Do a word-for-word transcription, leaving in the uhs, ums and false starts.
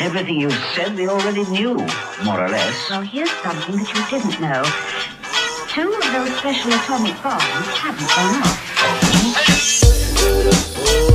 Everything you said we already knew, more or less. Well, here's something that you didn't know. Two of those special atomic bombs haven't gone off.